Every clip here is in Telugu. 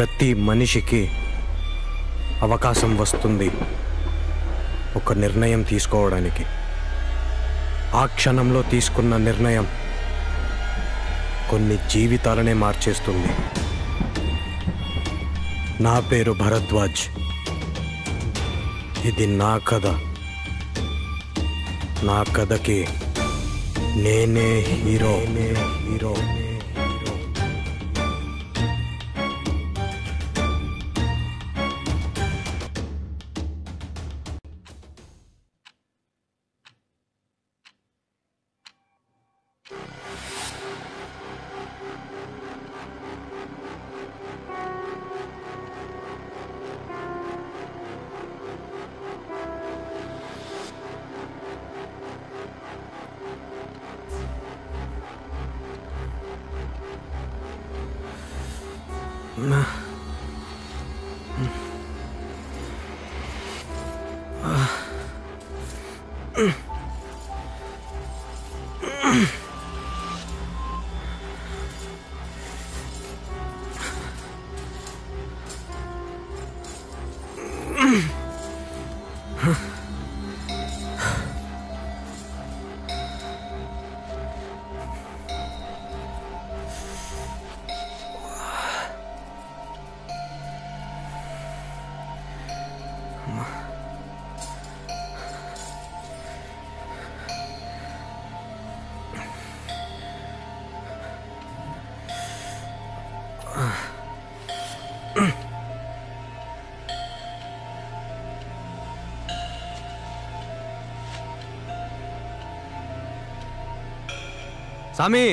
प्रति मनिषिकी अवकाशं वस्तुंदी ఒక నిర్ణయం తీసుకోవడానికి ఆ క్షణంలో తీసుకున్న నిర్ణయం కొన్ని జీవితాలనే మార్చేస్తుంది నా పేరు భరద్వాజ్ ఇది నా కథ నా కథకి నేనే హీరో सामी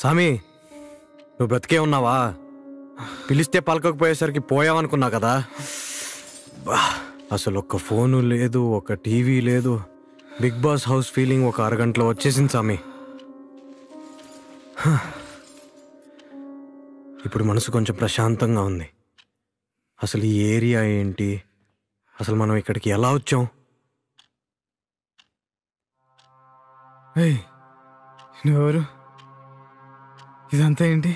సామి నువ్వు బ్రతికే ఉన్నావా పిలిస్తే పలకకపోయేసరికి పోయావనుకున్నా కదా అసలు ఒక్క ఫోను లేదు ఒక టీవీ లేదు బిగ్ బాస్ హౌస్ ఫీలింగ్ ఒక అరగంటలో వచ్చేసింది సామి ఇప్పుడు మనసు కొంచెం ప్రశాంతంగా ఉంది అసలు ఈ ఏరియా ఏంటి అసలు మనం ఇక్కడికి ఎలా వచ్చాం ఏయ్ నువ్వెవరు ఇదంతా ఏంటి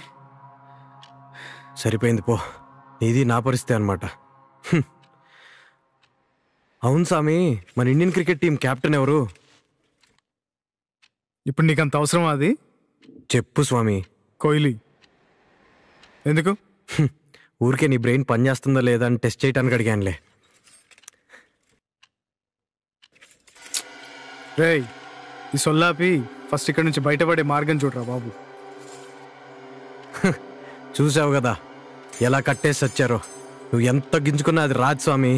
సరిపోయింది పో ఇది నా పరిస్థితి అన్నమాట అవును సామి మన ఇండియన్ క్రికెట్ టీం కెప్టెన్ ఎవరు ఇప్పుడు నీకంత అవసరం అది చెప్పు స్వామి కోహ్లీ ఎందుకు ఊరికే నీ బ్రెయిన్ పనిచేస్తుందా లేదా అని టెస్ట్ చేయడానికి అడిగానులే రేయ్ ఈ సొల్లాపి ఫస్ట్ ఇక్కడ నుంచి బయటపడే మార్గం చూడరా బాబు చూసావు కదా ఎలా కట్టేసి వచ్చారో నువ్వు ఎంత తగ్గించుకున్నా అది రాజ్ స్వామి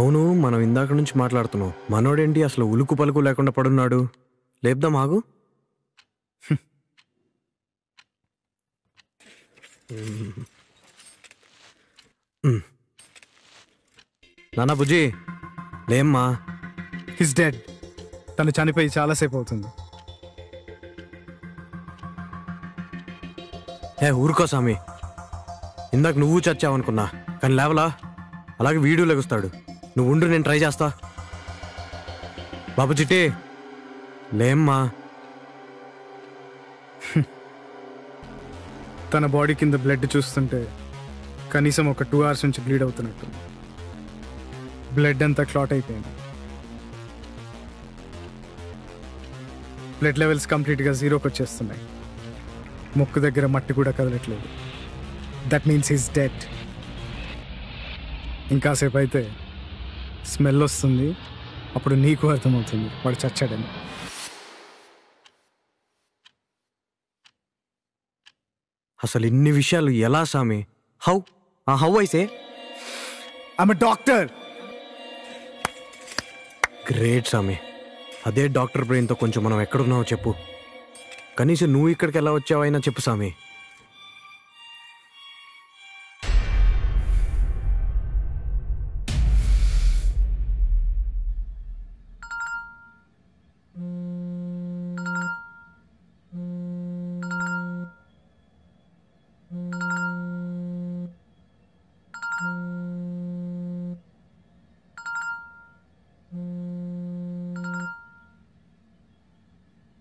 అవును మనం ఇందాక నుంచి మాట్లాడుతున్నాం మనోడేంటి అసలు ఉలుకు పలుకు లేకుండా పడున్నాడు లేపుదాం ఆగు नाना बुजी लेम्मा హిస్ డెడ్ తను చనిపోయి చాలా సేపు అవుతుంది. ఏ ఊరుకో స్వామి, ఇందాక నువ్వు చచ్చావు అనుకున్నా కానీ లేవలా, అలాగే వీడియో లెగుస్తాడు. నువ్వు ఉండు నేను ట్రై చేస్తా. బాబు చిట్టి లేమ్మా. తన బాడీ కింద బ్లడ్ చూస్తుంటే కనీసం ఒక 2 hours నుంచి బ్లీడ్ అవుతున్నట్టు, బ్లడ్ అంతా క్లాట్ అయిపోయింది. బ్లడ్ లెవెల్స్ కంప్లీట్గా జీరోకి వచ్చేస్తున్నాయి. ముక్కు దగ్గర మట్టి కూడా కదలట్లేదు. That means he's dead. ఇంకాసేపు అయితే స్మెల్ వస్తుంది, అప్పుడు నీకు అర్థమవుతుంది వాడు చచ్చాడని. అసలు ఇన్ని విషయాలు ఎలా సామి? How how I say I am a doctor. Great సామి, అదే డాక్టర్ బ్రెయిన్తో కొంచెం మనం ఎక్కడున్నావో చెప్పు. కనీసం నువ్వు ఇక్కడికి ఎలా వచ్చావైనా చెప్పు సామి.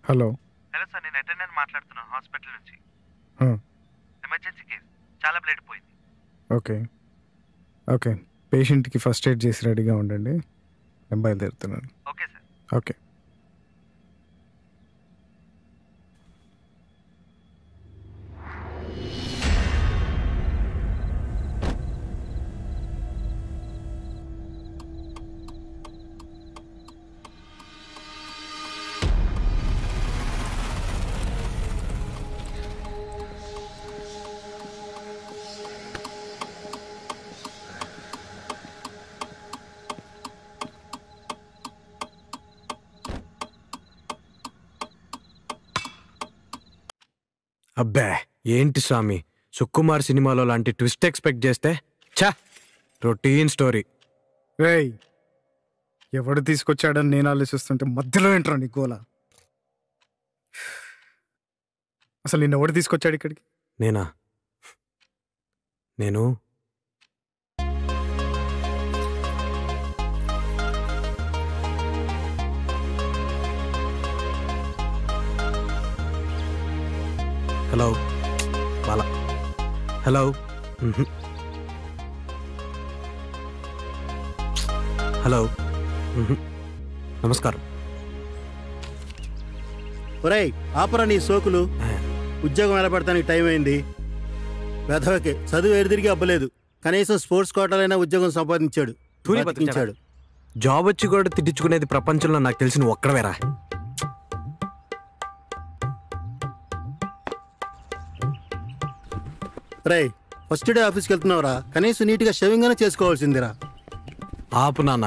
హలో హలో సార్, నేను అటెండెంట్ మాట్లాడుతున్నాను హాస్పిటల్ నుంచి. ఎమర్జెన్సీ కేస్, చాలా బ్లడ్ పోయింది. ఓకే ఓకే, పేషెంట్కి ఫస్ట్ ఎయిడ్ చేసి రెడీగా ఉండండి, నేను బయలుదేరుతున్నాను. Okay sir. ఓకే అబ్బే, ఏంటి స్వామి సుకుమార్ సినిమాలో లాంటి ట్విస్ట్ ఎక్స్పెక్ట్ చేస్తే ఛా, రొటీన్ స్టోరీ. రేయ్, ఎవడు తీసుకొచ్చాడని నేను ఆలోచిస్తుంటే మధ్యలో ఏంట్రా నీ గోల? అసలు నిన్న ఎవడు తీసుకొచ్చాడు ఇక్కడికి? నేనా? నేను హలో బాలా. హలో హలో నమస్కారం. ఒరేయ్ ఆపరా నీ సోకులు, ఉద్యోగం నిలబడతానికి టైం అయింది. వెధవకి చదువు ఎడిదిరిగి అబ్బలేదు, కనీసం స్పోర్ట్స్ కోటాలైనా ఉద్యోగం సంపాదించాడు, తూరి బతికించాడు. జాబ్ వచ్చి కూడా తిట్టించుకునేది ప్రపంచంలో నాకు తెలిసిన ఒక్కడవేరా. రే ఫస్ట్ డే ఆఫీస్కి వెళ్తున్నావురా, కనీసం నీట్గా షేవింగ్ అయినా చేసుకోవాల్సిందిరా. ఆపు నాన్న,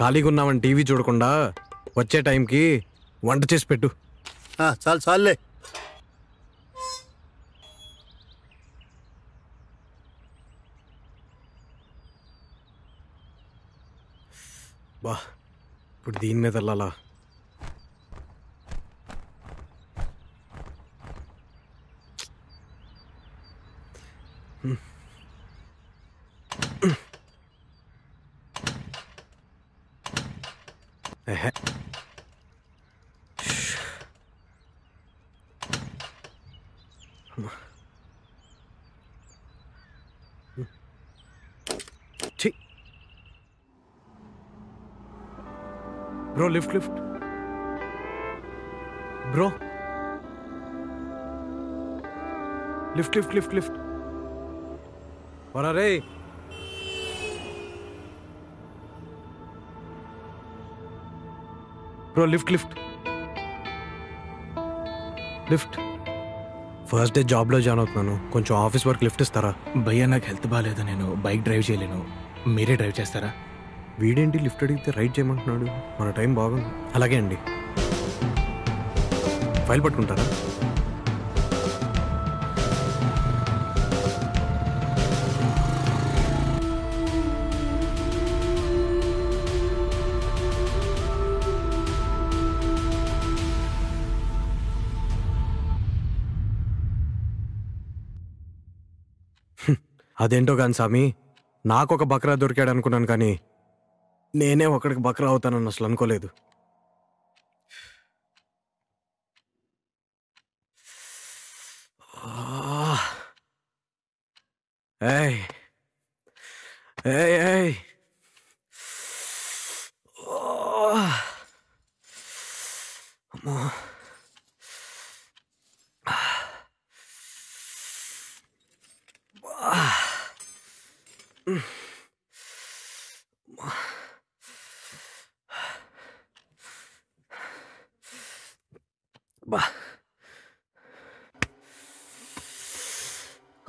ఖాళీగా ఉన్నామని టీవీ చూడకుండా వచ్చే టైంకి వంట చేసి పెట్టు. చాలు చాలులే. బా ఇప్పుడు దీని మీద వెళ్ళాలా? Bro, lift, lift. Bro. Lift, lift, lift, lift. Para rey. Bro, lift, lift. Lift. First day జాబ్లో జాయిన్ అవుతున్నాను, కొంచెం ఆఫీస్ వర్క్ లిఫ్ట్ ఇస్తారా? భయ్యా నాకు హెల్త్ బాగాలేదు, నేను బైక్ డ్రైవ్ చేయలేను, మీరే డ్రైవ్ చేస్తారా? వీడేంటి లిఫ్ట్ అడిగితే రైడ్ చేయమంటున్నాడు, మన టైం బాగుంది. అలాగే అండి, ఫైల్ పట్టుకుంటారా? అదేంటో గాని సామి నాకు ఒక బక్రా దొరికాడు అనుకున్నాను కానీ నేనే ఒకడికి బక్రా అవుతానని అసలు అనుకోలేదు. ఏయ్ ఏయ్ ఏయ్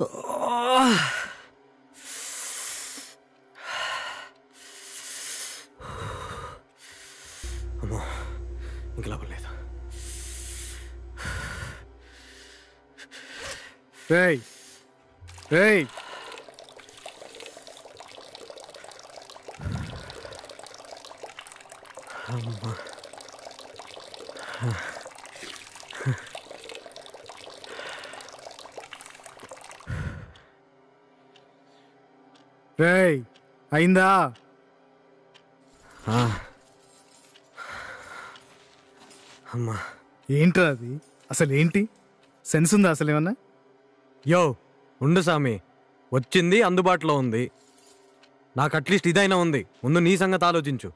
అమ్మా అమ్మో ఇంక లాభం లేదు. రేయ్ రేయ్ రేయ్ అయిందా? అమ్మా ఏంట్రా అది అసలు ఏంటి సెన్స్ ఉందా అసలు ఏమన్నా? యో ఉండు సామి, వచ్చింది అందుబాటులో ఉంది, నాకు అట్లీస్ట్ ఇదైనా ఉంది. ముందు నీ సంగతి ఆలోచించు.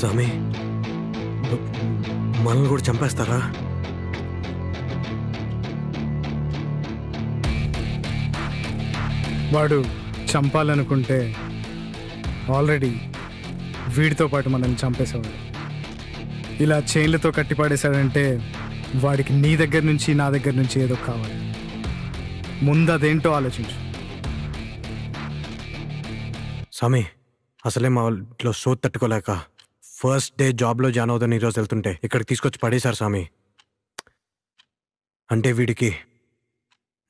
సామి మనల్ని కూడా చంపేస్తారా? వాడు చంపాలనుకుంటే ఆల్రెడీ వీడితో పాటు మనల్ని చంపేసేవాడు. ఇలా చైన్లతో కట్టిపాడేశాడంటే వాడికి నీ దగ్గర నుంచి నా దగ్గర నుంచి ఏదో కావాలి. ముందు అదేంటో ఆలోచించు. సామి అసలే మా ఇంట్లో సోత్ తట్టుకోలేక ఫస్ట్ డే జాబ్లో జాయిన్ అవుతాను ఈరోజు వెళ్తుంటే ఇక్కడికి తీసుకొచ్చి పడేశారు సామి. అంటే వీడికి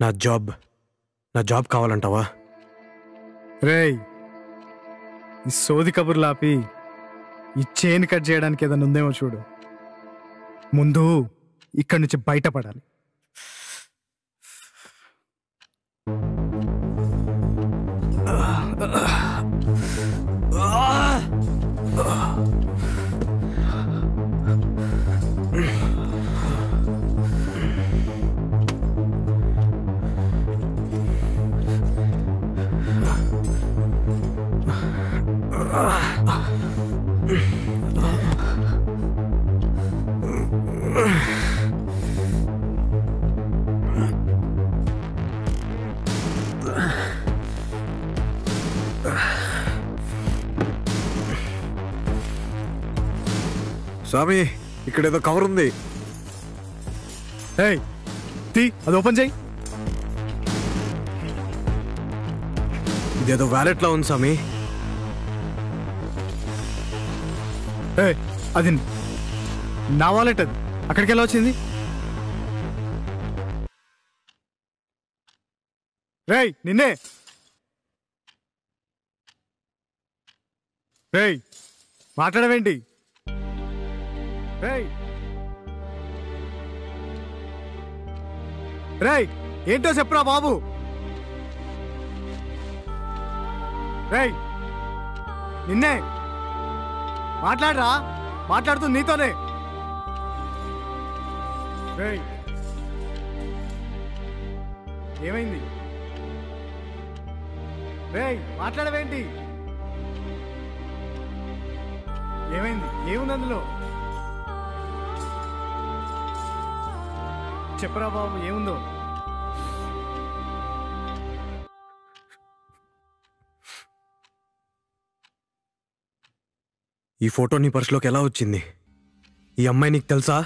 నా జాబ్ కావాలంటావా? రేయ్ ఈ సోది కబుర్లు ఆపి ఈ చైన్ కట్ చేయడానికి ఏదైనా ఉందేమో చూడు. ముందు ఇక్కడి నుంచి బయటపడాలి. సామి ఇక్కడేదో కవర్ ఉంది, అది ఓపెన్ చేయి. ఇదేదో వ్యాలెట్లో ఉంది సామి. అది నా వాలెట్, అది అక్కడికి ఎలా వచ్చింది? రేయ్ నిన్నే, రేయ్ మాట్లాడవేంటి? రేయ్ రేయ్ ఏంటో చెప్పురా బాబు. రేయ్ నిన్నే, మాట్లాడరా, మాట్లాడుతూ నీతోనే. రేయ్ ఏమైంది? రేయ్ మాట్లాడవేంటి? ఏమైంది? ఏముంది అందులో చెప్పరా బాబు, ఏముందో? ఈ ఫోటో నీ పర్సులోకి ఎలా వచ్చింది? ఈ అమ్మాయి నీకు తెలుసా?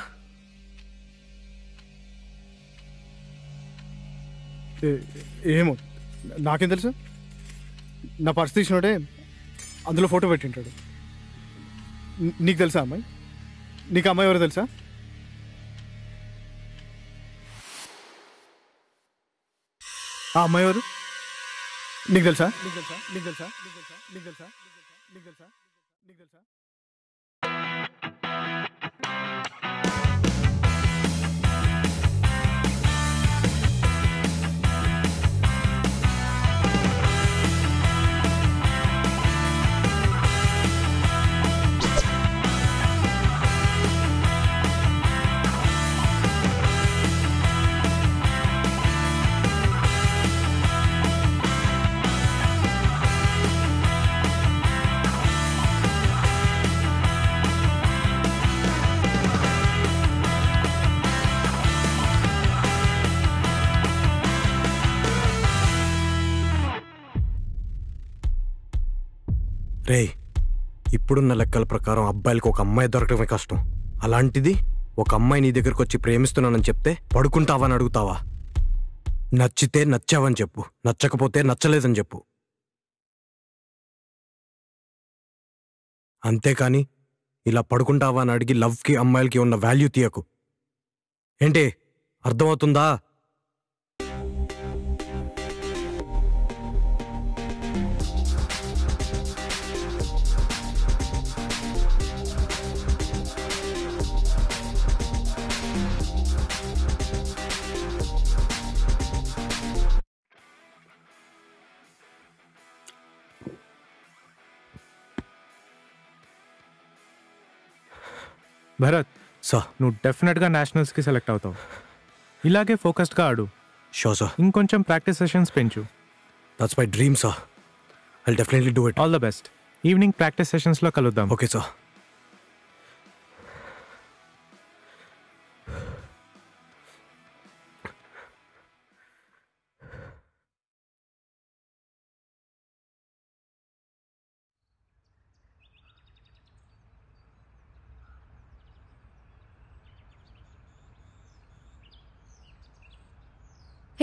ఏమో నాకేం తెలుసు, నా పర్సు తీసినోడే అందులో ఫోటో పెట్టింటాడు. నీకు తెలుసా అమ్మాయి? నీకు అమ్మాయి ఎవరో తెలుసా? ఆ అమ్మాయివరు నీకు తెలుసా? రే ఇప్పుడున్న లెక్కల ప్రకారం అబ్బాయిలకు ఒక అమ్మాయి దొరకడమే కష్టం. అలాంటిది ఒక అమ్మాయి నీ దగ్గరకు వచ్చి ప్రేమిస్తున్నానని చెప్తే పడుకుంటావని అడుగుతావా? నచ్చితే నచ్చావని చెప్పు, నచ్చకపోతే నచ్చలేదని చెప్పు. అంతేకాని ఇలా పడుకుంటావా అని అడిగి లవ్కి అమ్మాయిలకి ఉన్న వాల్యూ తీయకు. ఏంటి అర్థమవుతుందా? భరత్ సార్, నువ్వు డెఫినెట్గా నేషనల్స్కి సెలెక్ట్ అవుతావు. ఇలాగే ఫోకస్డ్గా ఆడు. Sure sir. ఇంకొంచెం ప్రాక్టీస్ సెషన్స్ పెంచు. That's my dream sir. I'll definitely do it. All the best. Evening practice సెషన్స్లో కలుద్దాం. Okay sir.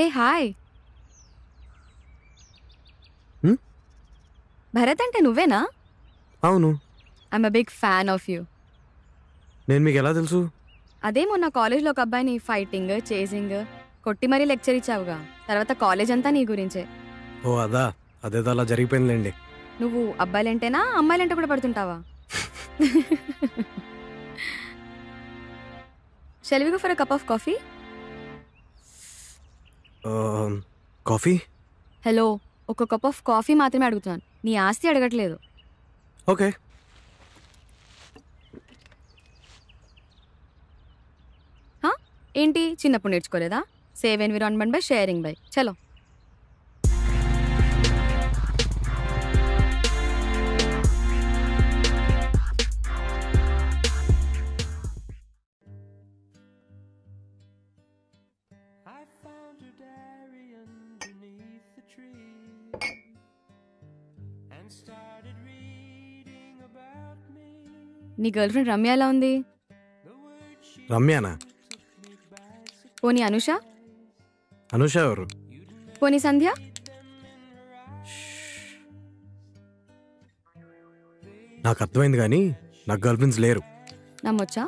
Hey, hi. Bharat అంటే నువ్వేనా? అవును. I'm a big fan of you. నేను మీకు ఎలా తెలుసు? అదేమో నా కాలేజ్లో ఒక అబ్బాయిని ఫైటింగ్ చేసింగ్ కొట్టి మరీ లెక్చర్ ఇచ్చావుగా, తర్వాత కాలేజ్ అంతా నీ గురించే. ఓ అదా, అదేదో అలా జరిగిపోయిందండి. నువ్వు అబ్బాయిలంటేనా అమ్మాయిలంటే కూడా పడుతుంటావా? Shall we go for a cup of coffee? Coffee? Hello, ఒక కప్ ఆఫ్ కాఫీ మాత్రమే అడుగుతున్నాను, నీ ఆస్తి అడగట్లేదు. ఓకే. ఏంటి చిన్నప్పుడు నేర్చుకోలేదా? Save environment by sharing by. చలో. నీ గర్ల్ ఫ్రెండ్ రమ్య ఎలా ఉంది? రమ్యానా? పోనీ అనుష? అనుష ఎవరు? పోనీ సంధ్య? నాకు అర్థమైంది కానీ నాకు గర్ల్ ఫ్రెండ్స్ లేరు. నమ్మొచ్చా?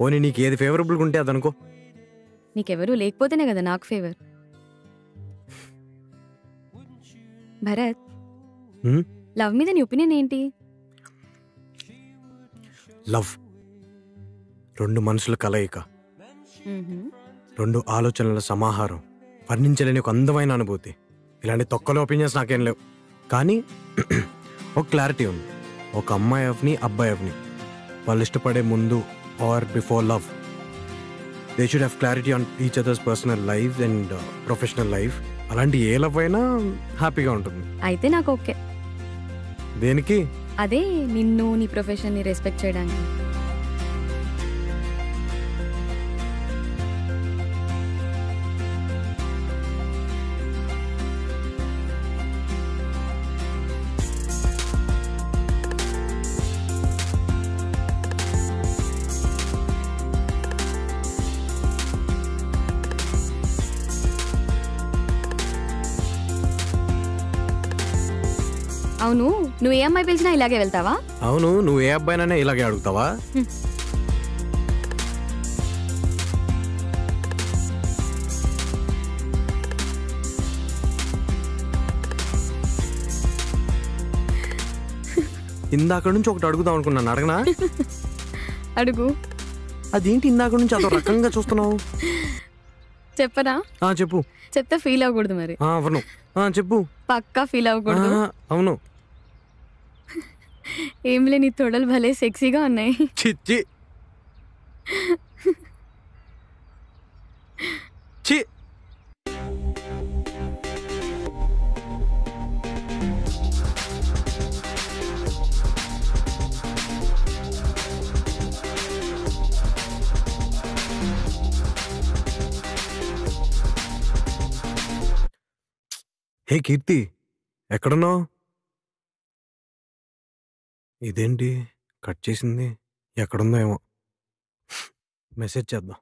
పోనీ నీకు ఏది ఫేవరబుల్గా ఉంటే అదనుకో. నీకెవరు లేకపోతేనే కదా నాకు ఫేవర్. భరత్, లవ్ మీద నీ ఒపీనియన్ ఏంటి? లవ్ రెండు మనుషుల కలయిక, రెండు ఆలోచనల సమాహారం, వర్ణించలేని ఒక అందమైన అనుభూతి. ఇలాంటి తొక్కలో ఒపీనియన్స్ నాకేం లేవు, కానీ ఒక క్లారిటీ ఉంది. ఒక అమ్మాయి అవ్వని అబ్బాయి అవ్వని వాళ్ళు ఇష్టపడే ముందు, or before love, they should have clarity on each others personal life and professional life. అలాంటి ఏ లవ్ అయినా హ్యాపీగా ఉంటుంది. అయితే నాకు ఓకే. దేనికి? అదే నిన్ను, నీ ప్రొఫెషన్ ని రెస్పెక్ట్ చేయడానికి. అవును, నువ్వు ఏ అమ్మాయి పిలిచినా ఇలాగే వెళ్తావా? అవును, నువ్వు ఏ అబ్బాయినైనా ఇలాగే అడుగుతావా? इंदाक अड़कदा अड़कना अदे इंदाक अद रकम चूस्तना फील मरी पक्का फील ఏమలే నీ తోడలు భలే సెక్సీగా ఉన్నాయి చిచ్చి చి హే కీర్తి ఎక్కడున్నావ్ ఇదేంటి కట్ చేసింది ఎక్కడ ఉందో ఏమో మెసేజ్ చేద్దాం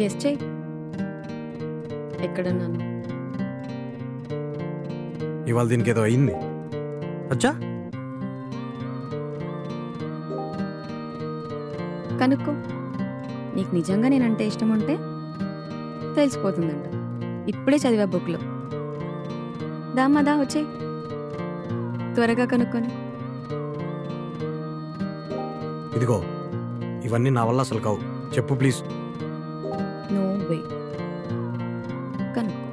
గెస్ చేయి ఎక్కడ ఉన్నాను ఇవాళ దీనికి ఏదో అయింది అచ్చా కనుక్కో नीक निजंगा नेनंटे इष्टमुंटे तेलिसिपोतुंदंट इप्पुडे चदिवा बुक लो दामदा वच्चे त्वरगा कनुक्कोनि इदिगो इवन्नी ना वल्ल असलु कावु चेप्पु प्लीज नो वे कनुक्को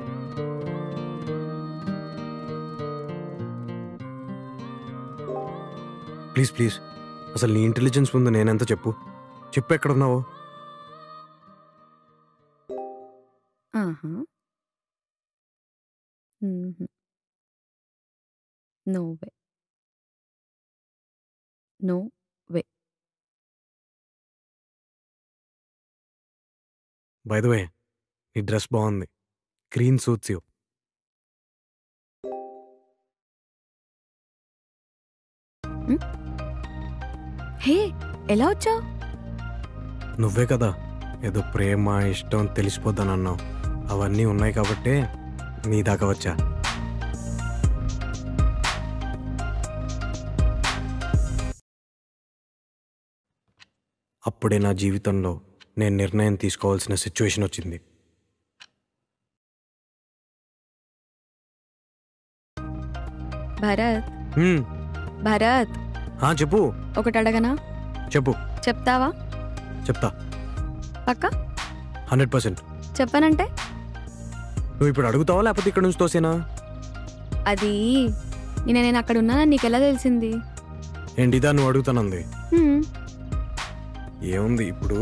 प्लीज प्लीज असलु नी इंटेलिजेंस मुंदु नेनेंत चेप्पु चेप्पु एक्कड उन्नावो No way. By the way, ee dress bagundi. Green suits you. Hey, ela vachav? Nuvve kada edo prema ishtam telisipodanu annav. అవన్నీ ఉన్నాయి కాబట్టి నీ దాకా వచ్చా అప్పుడే నా జీవితంలో నేను నిర్ణయం తీసుకోవాల్సిన సిచువేషన్ వచ్చింది భారత్ భారత్ ఆ చెప్పు ఒకటి అడగనా చెప్పు చెప్తావా చెప్తా పక్కా 100% చెప్పనంటే నువ్వు ఇప్పుడు అడుగుతావా లేకపోతే ఇక్కడ నుంచి తోసేనా అది నేను అక్కడ ఉన్నా నీకు ఎలా తెలిసింది ఏంటిదా నువ్వు అడుగుతానంది ఏముంది ఇప్పుడు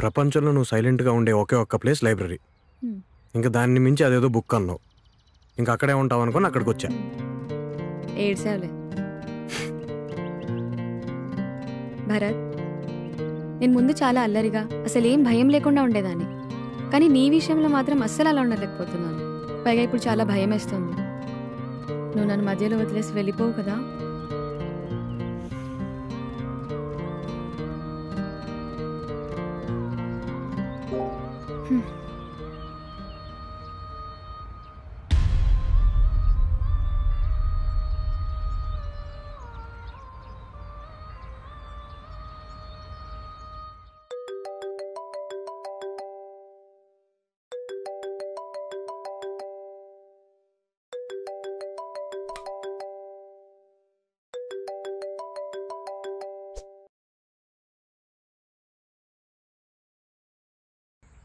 ప్రపంచంలో నువ్వు సైలెంట్ గా ఉండే ఒకే ఒక్క ప్లేస్ లైబ్రరీ ఇంకా దాన్ని మించి అదేదో బుక్ అన్నావు ఇంకా అక్కడే ఉంటావు అనుకొని అక్కడికి వచ్చా ఏడ్సావులే భారత్ నేను ముందు చాలా అల్లరిగా అసలు ఏం భయం లేకుండా ఉండేదాన్ని కానీ నీ విషయంలో మాత్రం అస్సలు అలా ఉండలేకపోతున్నాను పైగా ఇప్పుడు చాలా భయం వేస్తుంది నువ్వు నన్ను మధ్యలో వదిలేసి వెళ్ళిపోవు కదా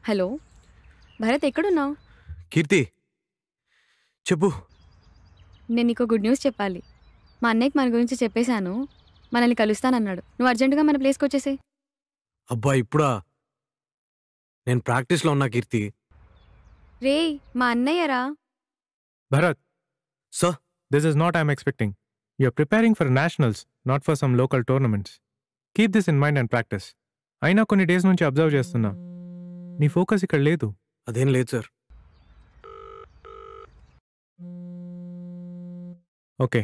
హలో భరత్ ఎక్కడున్నావు కీర్తి చెప్పు నేను నీకు గుడ్ న్యూస్ చెప్పాలి మా అన్నయ్యకి మన గురించి చెప్పేశాను మనల్ని కలుస్తానన్నాడు నువ్వు అర్జెంటుగా మన ప్లేస్కి వచ్చేసేయ్ అబ్బా ఇప్పుడా నేను ప్రాక్టీస్లో ఉన్నా కీర్తి రే మా అన్నయ్యరా Bharat sir this is not I am expecting you are preparing for nationals not for some local tournaments keep this in mind and practice అయినా కొన్ని డేస్ నుంచి అబ్జర్వ్ చేస్తున్నా నీ ఫోకస్ ఇక్కడ లేదు అదేం లేదు సార్ ఓకే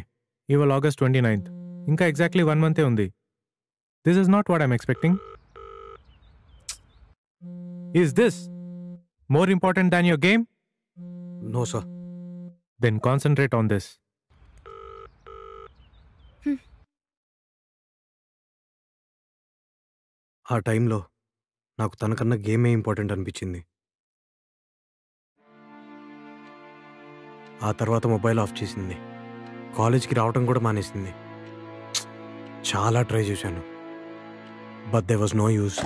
ఇవాళ ఆగస్ట్ 29th ఇంకా ఎగ్జాక్ట్లీ 1 మంతే ఉంది this is not what I am expecting is this more important than your game no sir then concentrate on this ఆ టైంలో నాకు తనకన్నా గేమే ఇంపార్టెంట్ అనిపించింది. ఆ తర్వాత మొబైల్ ఆఫ్ చేసింది. కాలేజ్కి రావడం కూడా మానేసింది. చాలా ట్రై చేశాను, but there was no use.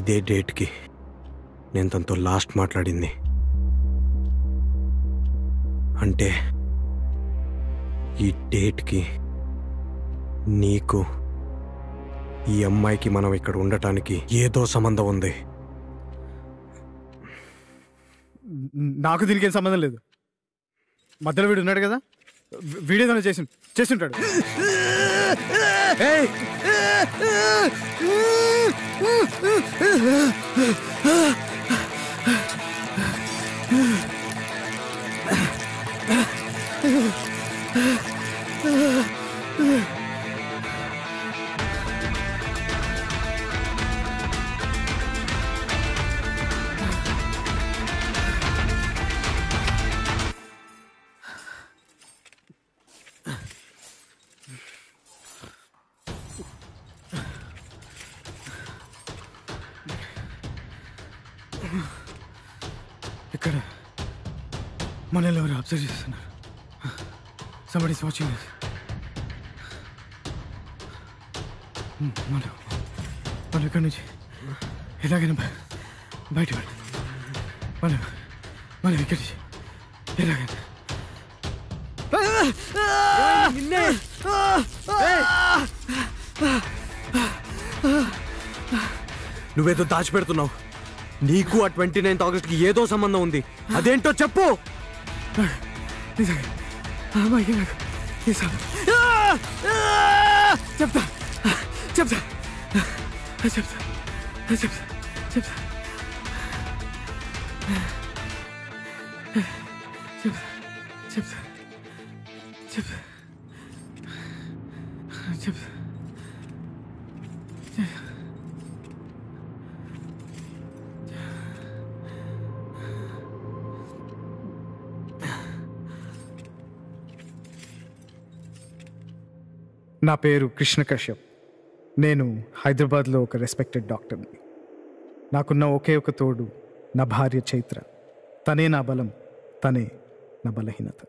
ఇదే డేట్కి నేను తనతో లాస్ట్ మాట్లాడింది. అంటే ఈ డేట్కి నీకు, ఈ అమ్మాయికి మనం ఇక్కడ ఉండటానికి ఏదో సంబంధం ఉంది. నాకు దీనికి ఏం సంబంధం లేదు. మధ్యలో వీడు ఉన్నాడు కదా, వీడేదైనా చేస్తుంటాడు. ఇక్కడ మనల్ని ఎవరు అబ్జర్వ్ చేస్తున్నారు. Somebody's watching us. మనం ఇక్కడి నుంచి ఎలాగైనా బయట పడి మనం ఇక్కడి నుంచి ఎలాగైనా నువ్వేదో దాచిపెడుతున్నావు. నీకు ఆ 29th August ఏదో సంబంధం ఉంది. అదేంటో చెప్పు. నా పేరు కృష్ణ కశ్యప్. నేను హైదరాబాద్లో ఒక రెస్పెక్టెడ్ డాక్టర్ని. నాకున్న ఒకే ఒక తోడు నా భార్య చైత్ర. తనే నా బలం, తనే నా బలహీనత.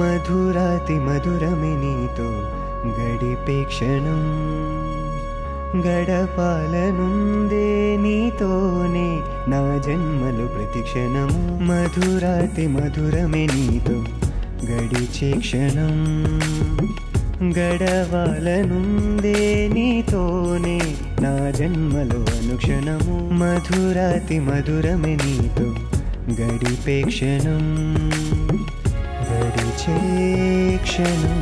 మధురాతి మధురమి నీతో గడిపే క్షణం గడపాలనుందే, నీతోనే నా జన్మలు ప్రతిక్షణము. మధురాతి మధురమి నీతో గడిచే క్షణం గడవాలనుందే, నీతోనే నా జన్మలు అనుక్షణము. మధురాతి మధురమి నీతో గడిపే క్షణం క్షణం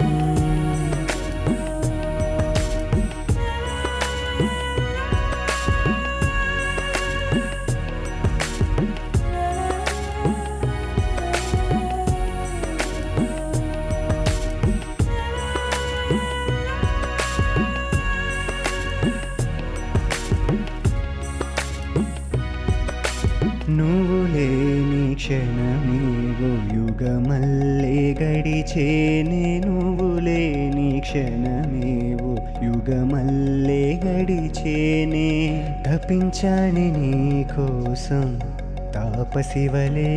నువ్వు లేని క్షణమేవో యుగమల్లే గడిచే, నువ్వు లేని క్షణమేవో యుగమల్లే గడిచేనే. తపించాని నీ కోసం తాపసివలే,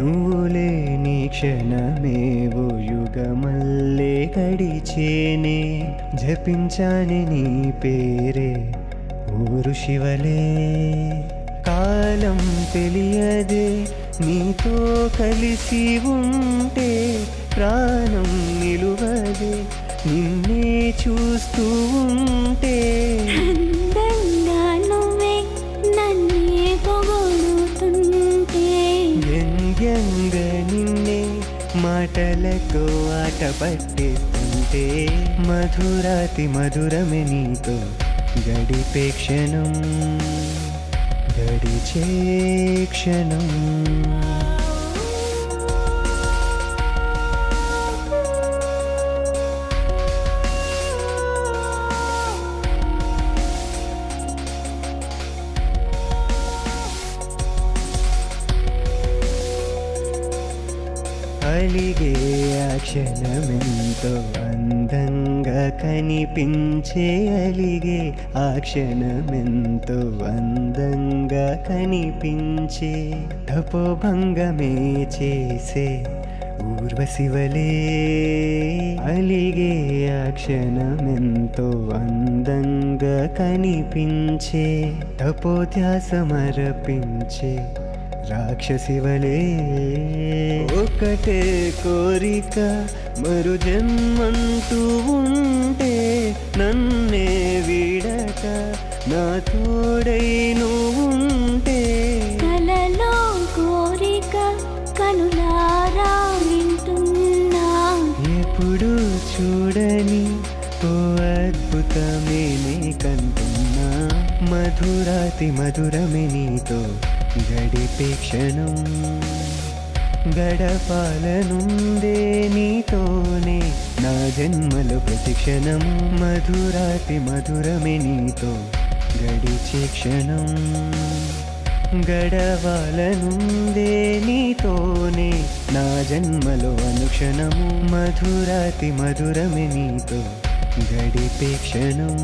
నువ్వు లేని క్షణమేవో యుగమల్లే గడిచేనే. జపించాని నీ పేరే ఊరు శివలే. కాలం తెలియదే నీతో కలిసి ఉంటే, ప్రాణం నిలువదే నిన్నే చూస్తూ ఉంటే. నువ్వే నన్నే పొగొడుతుంటే, వ్యంగ్యంగా నిన్నే మాటలతో ఆటపట్టేస్తుంటే. మధురాతి మధురమే నీతో గడిపే క్షణం గడిచే క్షణం. కలిగే ఆ క్షణమెంతో అందంగా కనిపించే అలిగే ఆ క్షణమెంతో అందంగా కనిపించే తపోభంగమే చేసే ఊర్వశివలే అలిగే ఆ క్షణమెంతో అందంగా కనిపించే తపోధ్యాసమర్పించే రాక్షసివలే ఒకటే కోరిక మరు జన్మంటూ ఉంటే నన్నే వీడక నా తోడై నువ్వు ఉంటే కలలో కోరిక కనులారా వింటున్నా ఎప్పుడు చూడని ఓ అద్భుతమే నీ కంటున్నా మధురాతి మధురమే నీతో గడిపే క్షణం గడపాలనుందే నీతోనే నా జన్మలో ప్రతి క్షణము మధురాతి మధురమే నీతో గడిచే క్షణం గడవాలనుందే నీతోనే నా జన్మలో అనుక్షణము మధురాతి మధురమే నీతో గడిపే క్షణం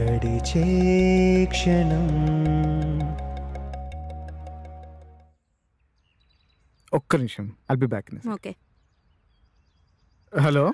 గడిచే క్షణం. ఒక్క నిమిషం, I'll be back. Okay, hello,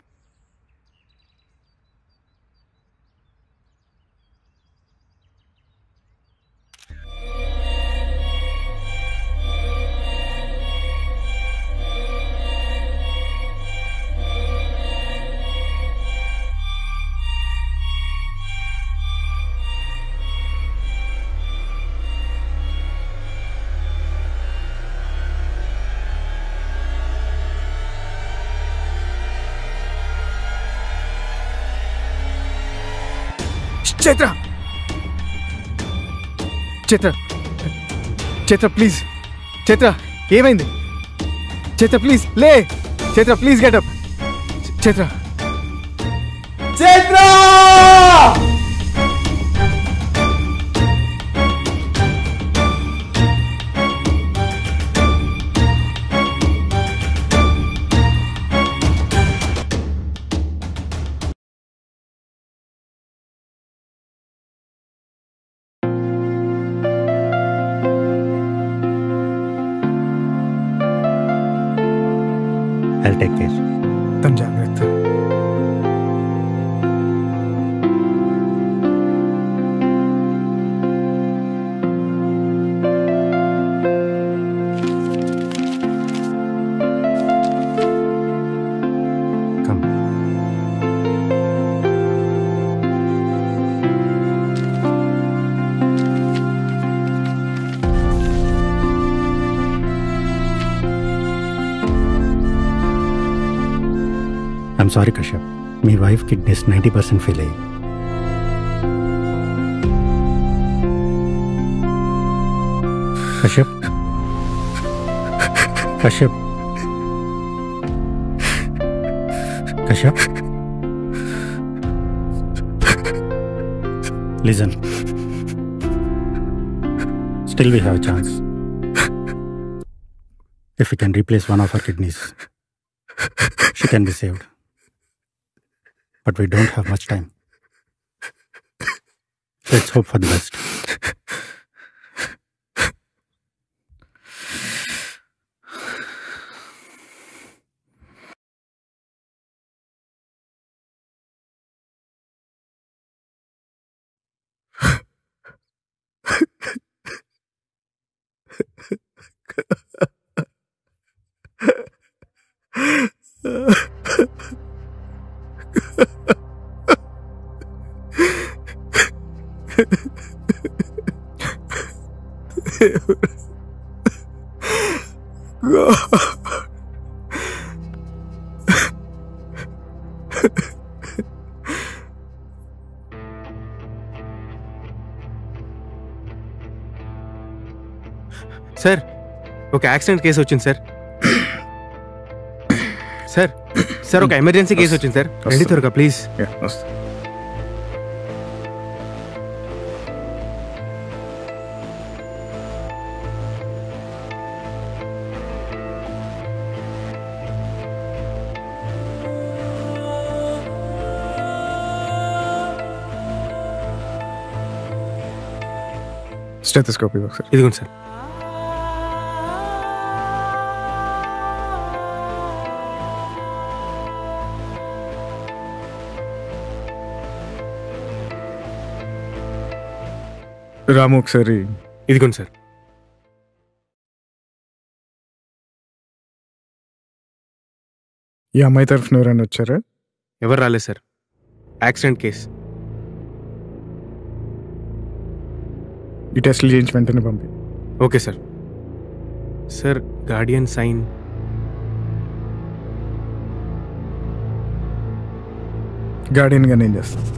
Chaitra, Chaitra, Chaitra please, Chaitra ఏమైంది? चैत्र प्लीज ले, Chaitra please get up, Chaitra, Chaitra sorry Kashyap, मेरी वाइफ की डिस 90% फेल है। Kashyap, Kashyap, Kashyap, listen, still we have a chance if we can replace one of her kidneys she can be saved. But we don't have much time. Let's hope for the best. Sir, ఒక యాక్సిడెంట్ కేసు వచ్చింది సార్. సార్, సార్ ఒక ఎమర్జెన్సీ కేసు వచ్చింది సార్. రండి త్వరగా ప్లీజ్. స్టెథోస్కోప్ ఒకసారి ఇదిగోండి సార్. రాము ఒకసారి ఇదిగోండి సార్. ఈ అమ్మాయి తరఫున ఎవరైనా వచ్చారా? ఎవరు రాలేదు సార్, యాక్సిడెంట్ కేసు. ఈ టెస్ట్లు చేయించి వెంటనే పంపి. Okay sir. Sir guardian sign గార్డియన్గా నేను చేస్తాను.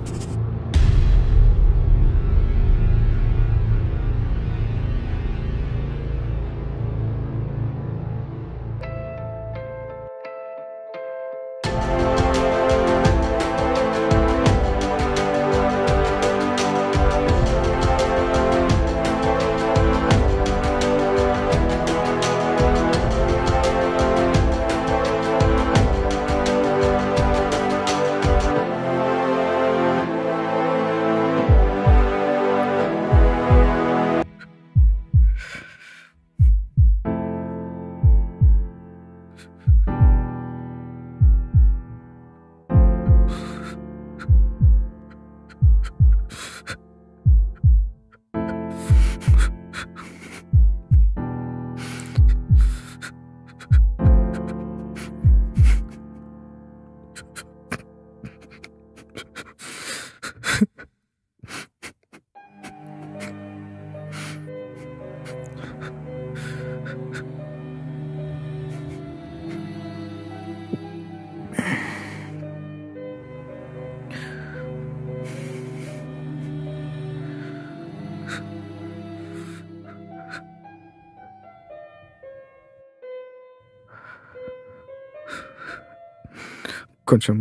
కొంచెం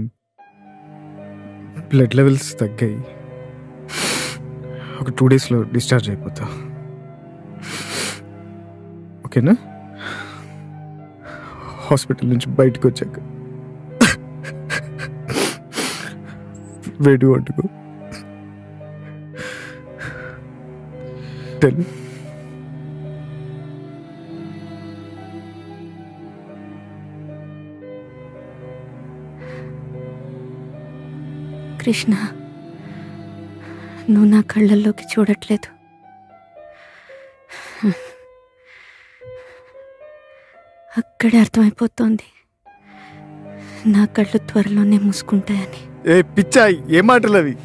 బ్లడ్ లెవెల్స్ తగ్గాయి, ఒక 2 డేస్లో డిశ్చార్జ్ అయిపోతా. ఓకేనా? హాస్పిటల్ నుంచి బయటకు వచ్చాక వేడి వండుకో తెలు. కృష్ణ, నువ్వు నా కళ్ళల్లోకి చూడట్లేదు. అక్కడే అర్థమైపోతోంది నా కళ్ళు త్వరలోనే మూసుకుంటాయని. ఏ పిచ్చాయి, ఏ మాటలు అవి!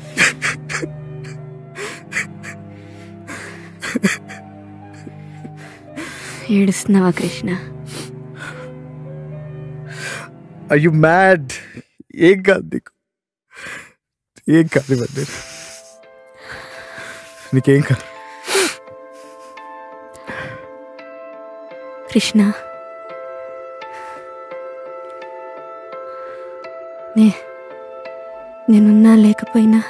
ఏడుస్తున్నావా కృష్ణ? Are you mad? ఏం కాదు నీకు, ఏం కాదు ఇవ్వండి, నీకేం కాదు. కృష్ణ, నేనున్నా లేకపోయినా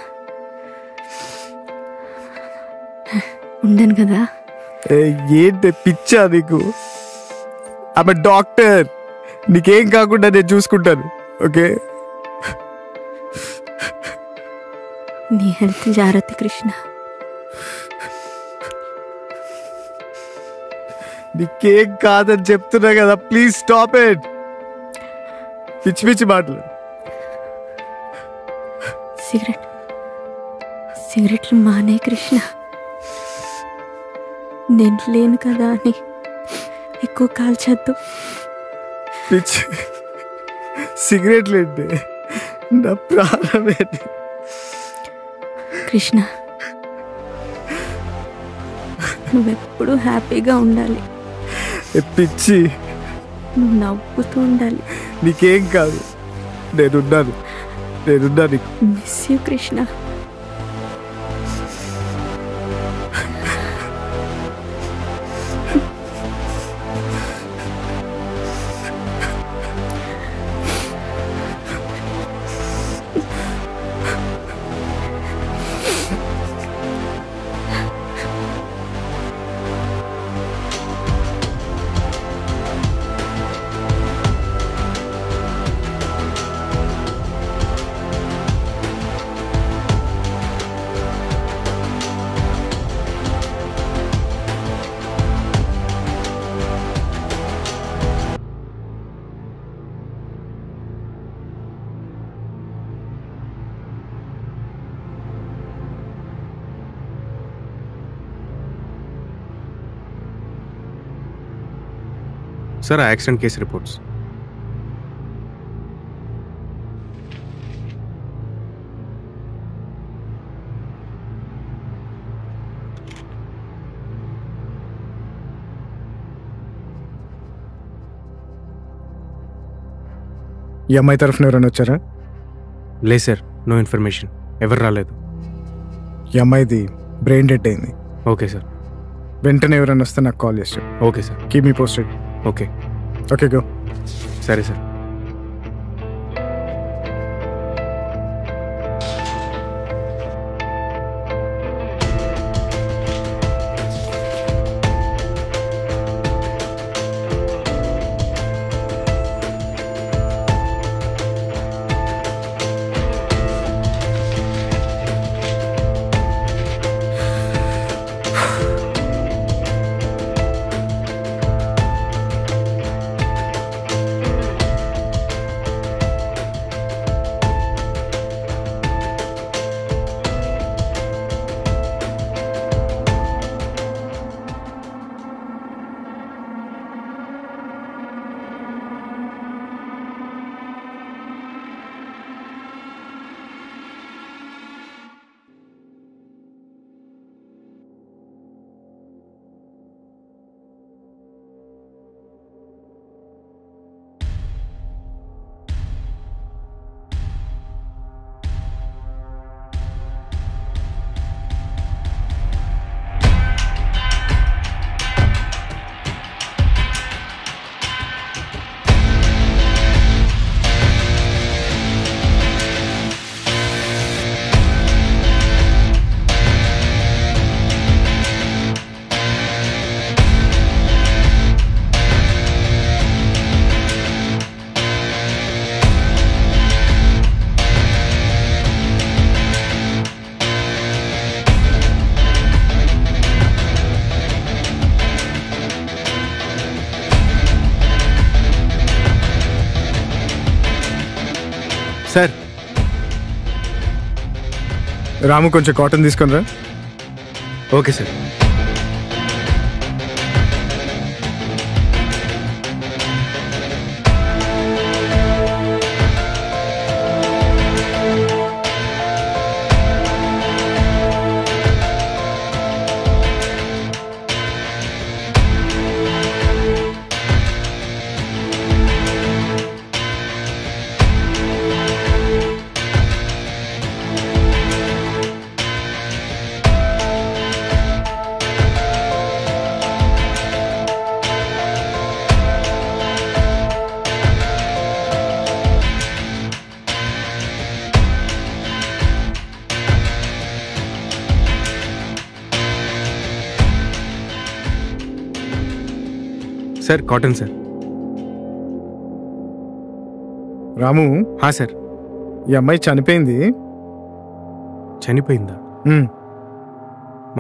ఉండను కదా. ఏంటి పిచ్చా నీకు? ఆమె డాక్టర్, నీకేం కాకుండా నేను చూసుకుంటాను. ఓకే, నీ హెల్త్ జాగ్రత్త కృష్ణ. నీకేం కాదని చెప్తున్నా కదా, ప్లీజ్ స్టాప్ ఇట్. పిచ్చి పిచ్చి మాటలు. సిగరెట్లు మానే కృష్ణ, నేను లేను కదా అని ఎక్కువ కాల్చద్దు. పిచ్చి సిగరెట్లు ఏంటి, నా ప్రాణమేంటి కృష్ణ. నువ్వెప్పుడు హ్యాపీగా ఉండాలి, పిచ్చి. నువ్వు నవ్వుతూ ఉండాలి. నీకేం కాదు, నేనున్నాను, నేనున్నాను. Miss you Krishna. Sir, accident case reports. ఈ అమ్మాయి తరఫున ఎవరైనా వచ్చారా? లేదు సార్, నో ఇన్ఫర్మేషన్, ఎవరు రాలేదు. ఈ అమ్మాయిది బ్రెయిన్ డెడ్ అయింది. ఓకే సార్, వెంటనే ఎవరైనా వస్తే నాకు కాల్ చేస్తాం. Okay sir, keep me posted. Okay okay go. సరే సార్. సార్, రాము కొంచెం కాటన్ తీసుకొని రా. Okay sir. Sir cotton sir. Ramu. हाँ सर. यह अम्माई चनिपोयिंदी. चनिपोयिंदा?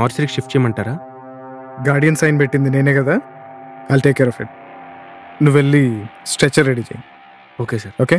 मार्चरीकी शिफ्ट చేయమంటారా? गार्डियन साइन పెట్టింది నేనే కదా. I'll take care of it. నువ్వు వెళ్ళి స్ట్రెచర్ రెడీ చేయి. Okay sir. ఓకే.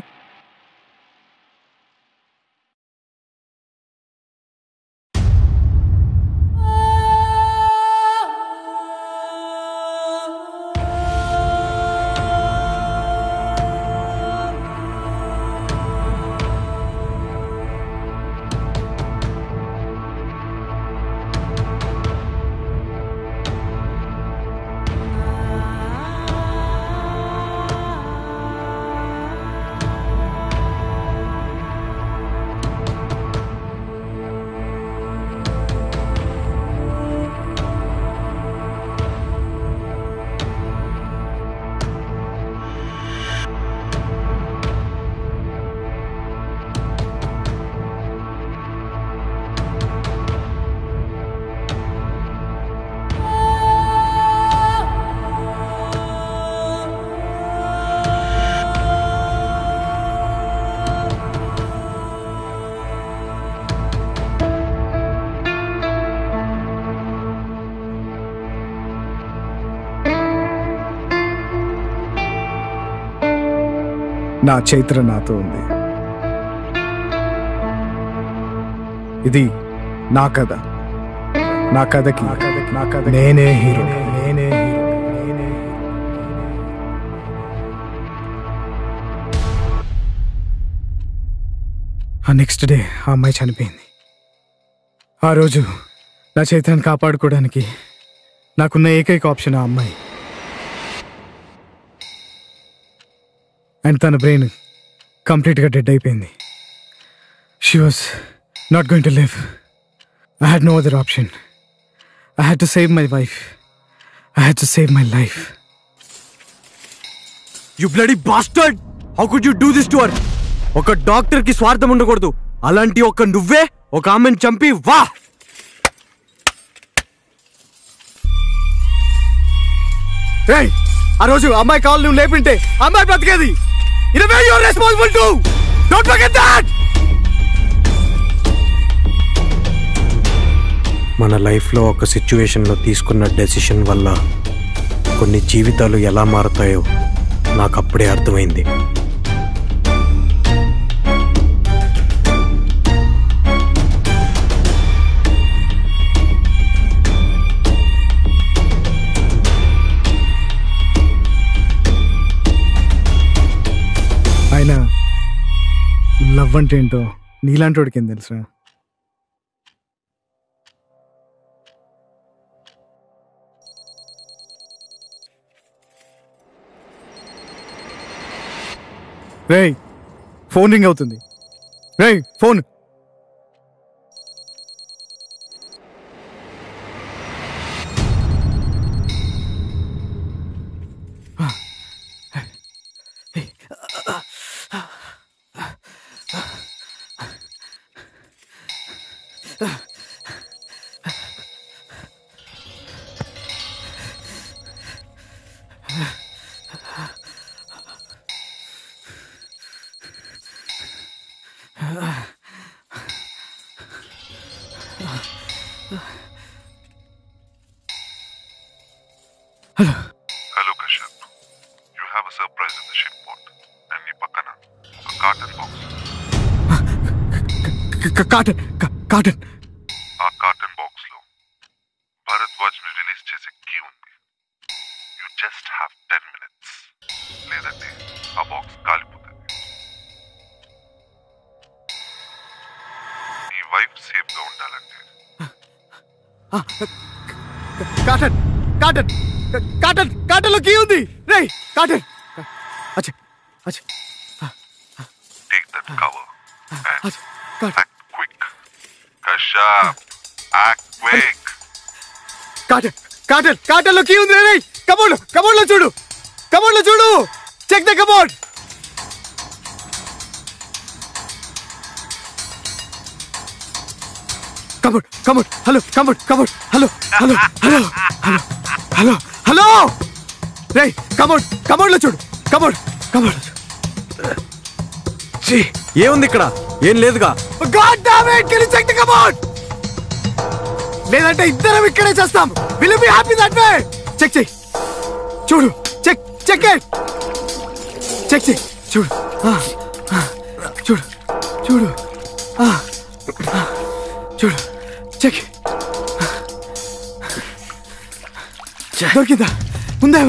నా చైత్ర నాతో ఉంది. ఇది నా కథ. నా కథకి నేనే హీరో. ఆ నెక్స్ట్ డే ఆ అమ్మాయి చనిపోయింది. ఆ రోజు నా చైతన్యని కాపాడుకోవడానికి నాకున్న ఏకైక ఆప్షన్ ఆ అమ్మాయి. అండ్ తన బ్రెయిన్ కంప్లీట్గా డెడ్ అయిపోయింది. She was not going to live. I had no other option. I had to save my wife. I had to save my life. You bloody bastard! How could you do this to her? Oka doctor ki swartham undakoddu. Alanti oka nuvve oka ammen champi va. Hey, aa roju ammayi call nu lepinte ammayi bratikedi. In a way you are responsible too. Don't forget that. మన లైఫ్లో ఒక సిచ్యువేషన్లో తీసుకున్న డెసిషన్ వల్ల కొన్ని జీవితాలు ఎలా మారుతాయో నాకు అప్పుడే అర్థమైంది. అయినా లవ్ అంటే ఏంటో నీలాంటి వాడికి ఏం తెలుసా? రే ఫోన్ రింగ్ అవుతుంది. రే ఫోన్. కాటన్ ఆ కాటన్ బాక్స్ లో భరద్వాజ్ ని రిలీజ్ చేసే కీ ఉంది. యు జస్ట్ హావ్ 10 మినిట్స్ లేదంటే ఆ బాక్స్ కాలిపోతుంది. నీ వైఫ్ సేఫ్ గా ఉండాలంటే కాటన్ కాటన్ కాటన్ కాటన్ లో కీ ఉంది. రే కాటన్ అచ్చా అచ్చా టేక్ దట్ కవర్ అచ్చా cotton. Shab, act quick. Cartel, look here, Nene. Come on, let's do. Check the cupboard. Come on. Hello. Hey, come on, let's do. Come on. See, ये उन्हें करा. ఏం లేదుగా. God damn it, can you check the cupboard? లేదంటే ఇద్దరం ఇక్కడే చేస్తాం. Will you be happy that way? Check చూడు. చెక్ ఇట్ చూడు. చూడు చెక్. దొరికిందా? ఉందా?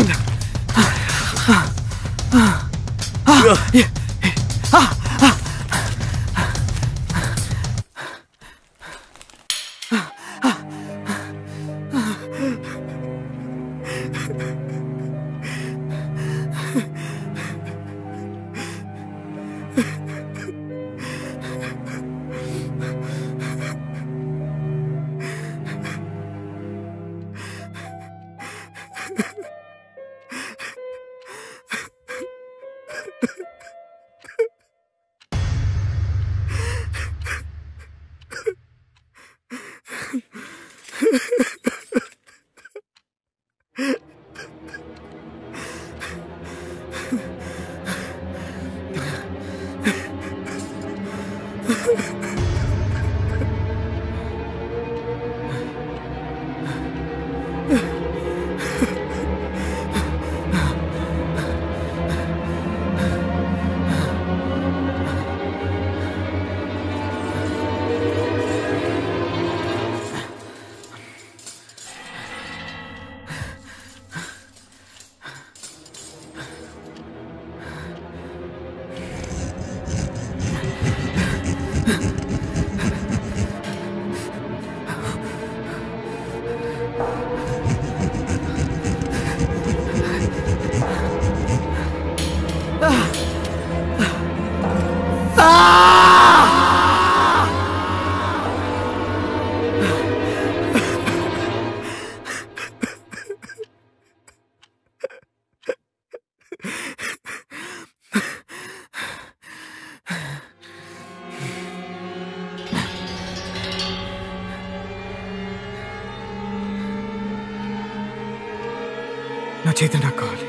నా చేతులు నాకు కావాలి.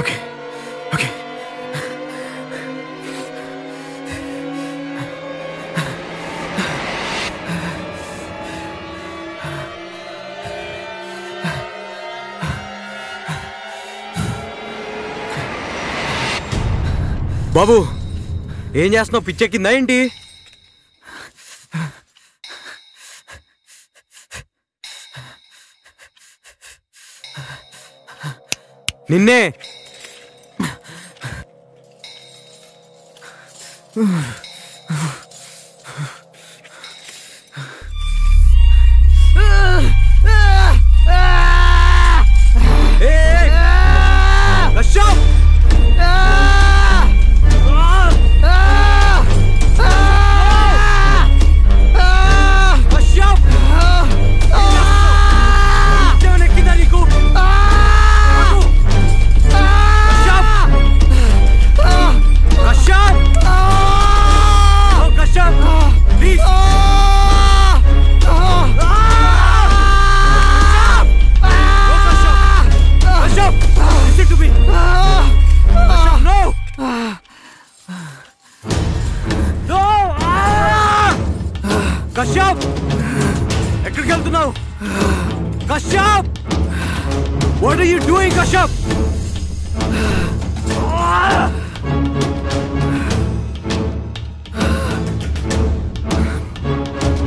ఓకే ఓకే బాబు, ఏం చేస్తున్నావు? పిచ్చెక్కిందా ఏంటి? నిన్నే కశ్యప్, ఎక్కడికి వెళ్తున్నావు? Kashyap, what are you doing? Kashyap,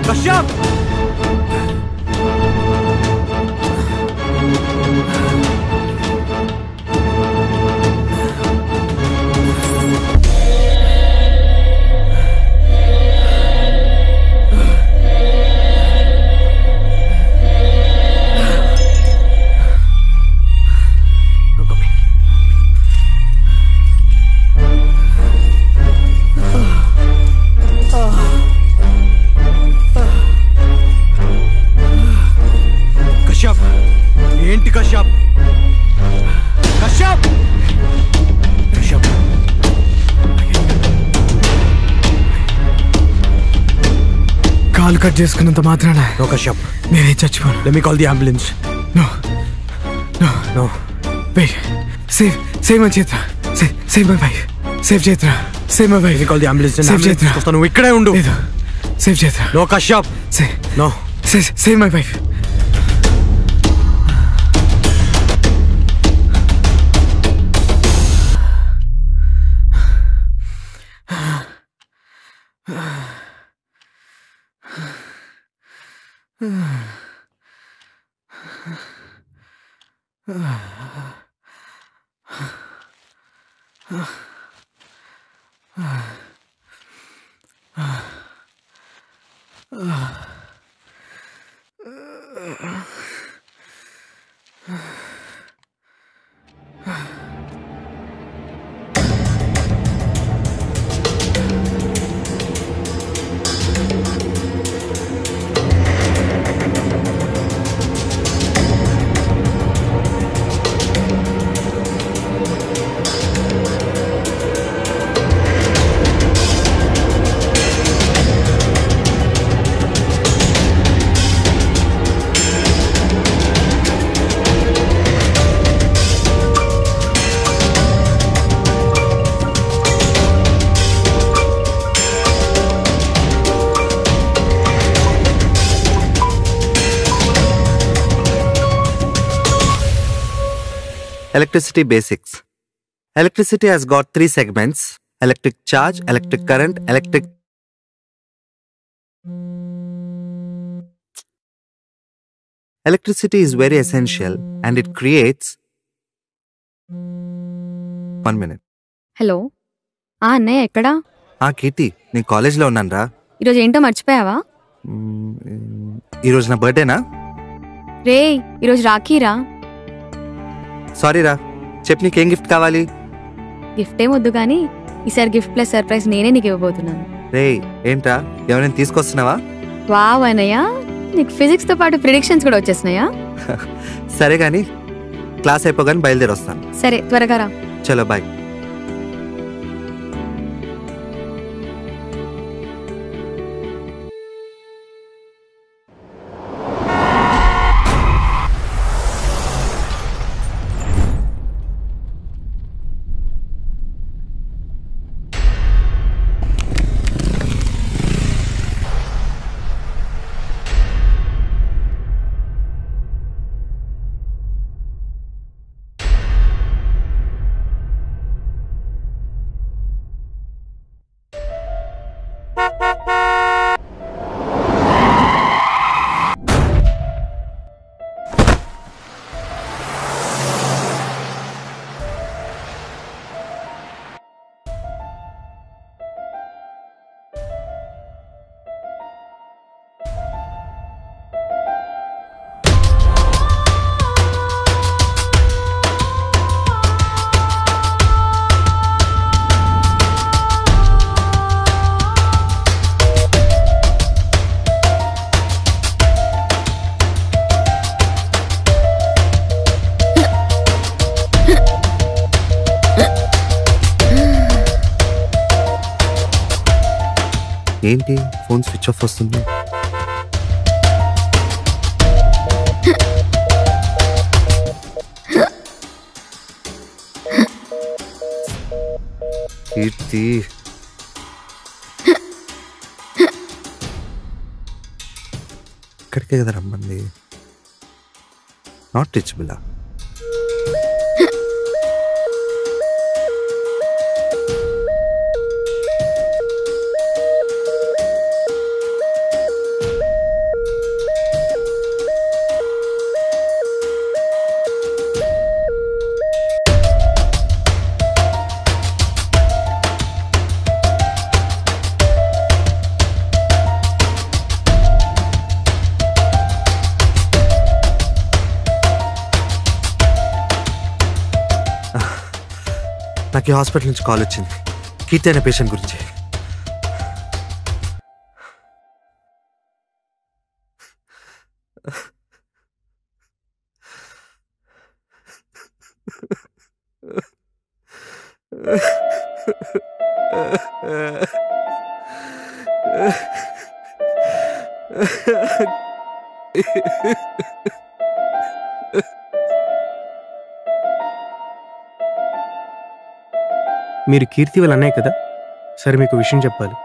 Kashyap, ఏంటి కశ్యప్? కశ్యప్, కశ్యప్, కాల్ కట్ చేసుకున్నంత మాత్రాన నో కశ్యప్, నేనే చచ్చిపోను. Let me call the ambulance. No no no wait, save save my Chaitra, save my wife, save Chaitra, save my wife. Let me call the ambulance. Save Chaitra, వస్తాను, ఇక్కడే ఉండు. Save Chaitra. No Kashyap, no, save my wife. Electricity basics. Electricity has got three segments: electric charge, electric current, electric. Electricity is very essential and it creates. 1 minute. Hello. Ne ekkada? Kirti, nen college lo unnan ra. Ee roju ento marchipayava? Ee roju na birthday na? Rey, ee roju Rakhi ra. Sorry రా. చెప్పు, నీకేం గిఫ్ట్ కావాలి? గిఫ్ట్ ఏమొద్దు కానీ ఈసారి గిఫ్ట్ ప్లస్ సర్ప్రైజ్ నేనే నీకు ఇవ్వబోతున్నాను. రే ఏంట్రా, ఎవరైనా తీసుకొస్తున్నావా? వావ్ అనయ్య, నీకు ఫిజిక్స్తో పాటు ప్రిడిక్షన్స్ కూడా వచ్చేసినాయా? సరే కానీ క్లాస్ అయిపోగానే బయలుదేరి వస్తాను. సరే త్వరగా రా. చలో బాయ్. ఏంటి ఫోన్ స్విచ్ ఆఫ్ వస్తుంది? కీర్తి ఇక్కడికే కదా రమ్మంది, నాట్ రీచబుల్. నాకు హాస్పిటల్ నుంచి కాల్ వచ్చింది కీర్తి అనే పేషెంట్ గురించి. మీరు కీర్తి వాళ్ళ అన్నయ్య కదా, సరే మీకు విషయం చెప్పాలి.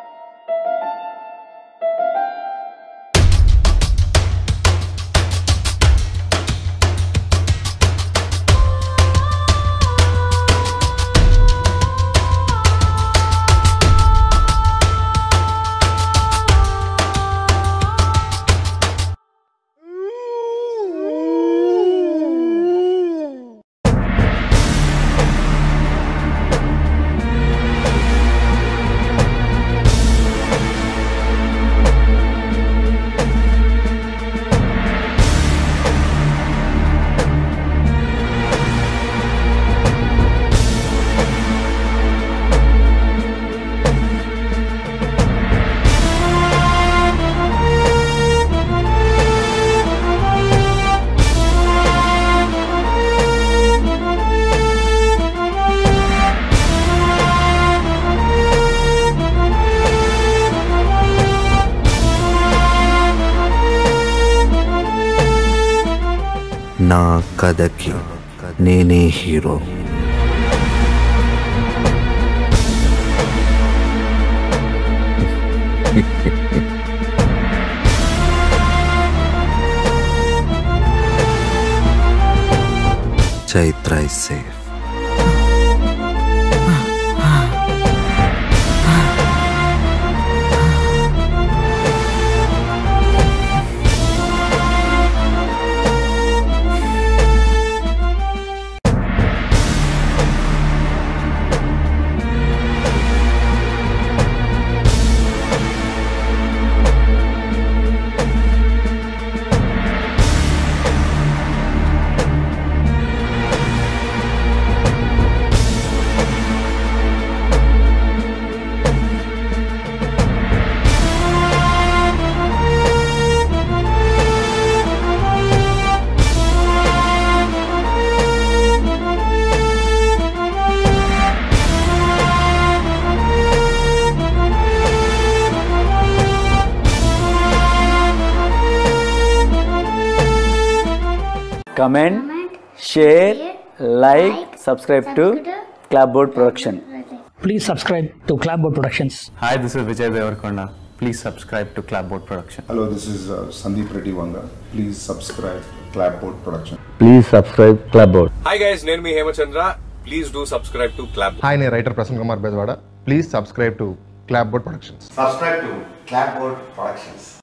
ना कदकी नेने hero. Chaitra is safe. Comment, share, like, subscribe to Clapboard Production. Please subscribe to Clapboard Productions. Hi, this is Vijay Devarkonda. Please subscribe to Clapboard Production. Hello, this is Sandeep Reddy Vanga. Please subscribe to Clapboard Production. Please subscribe Clapboard. Hi guys, nenu mi Hemachandra. Please do subscribe to Clapboard. Hi, nenu writer Prasanna Kumar Beswada. Please subscribe to Clapboard Productions. Subscribe to Clapboard Productions.